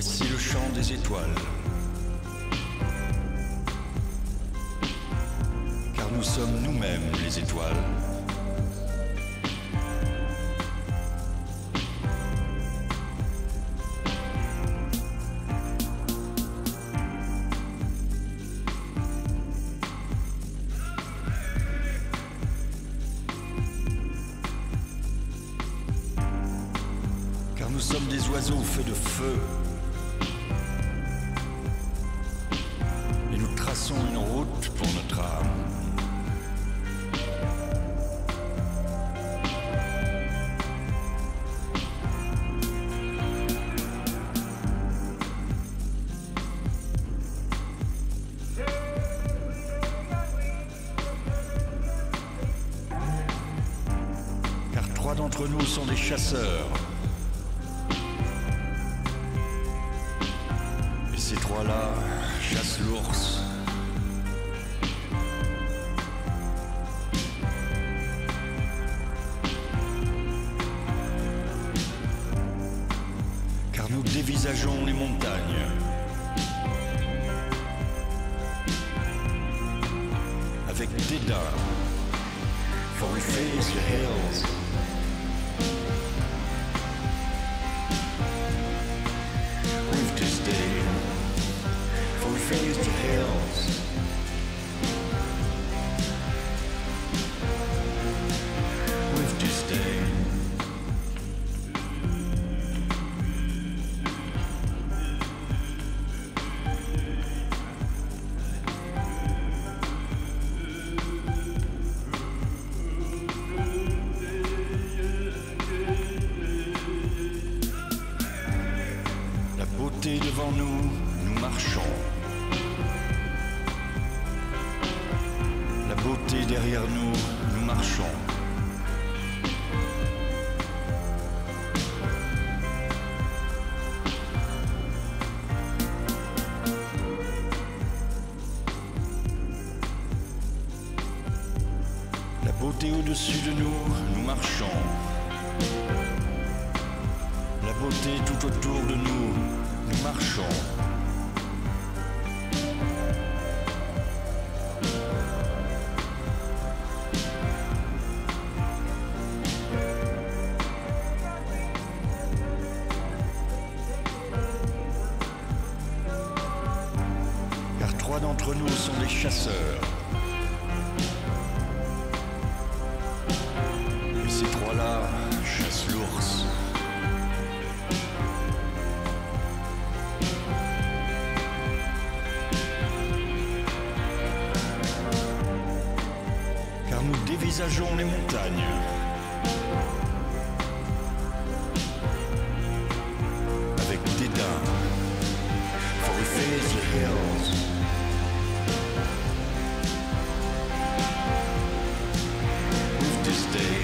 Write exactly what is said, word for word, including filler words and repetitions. Voici le chant des étoiles. Car nous sommes nous-mêmes les étoiles. Nous sommes des oiseaux faits de feu. Et nous traçons une route pour notre âme. Car trois d'entre nous sont des chasseurs. Ces trois-là chassent l'ours. Car nous dévisageons les montagnes. Avec dédain. For we face the hills. With disdain. We face the hills. With disdain. La beauté devant nous, nous marchons. La beauté derrière nous, nous marchons. La beauté au-dessus de nous, nous marchons. La beauté tout autour de nous, nous marchons. Trois d'entre nous sont des chasseurs. Et ces trois-là chassent l'ours. Car nous dévisageons les montagnes. Avec dédain. For we face the hills. Stay.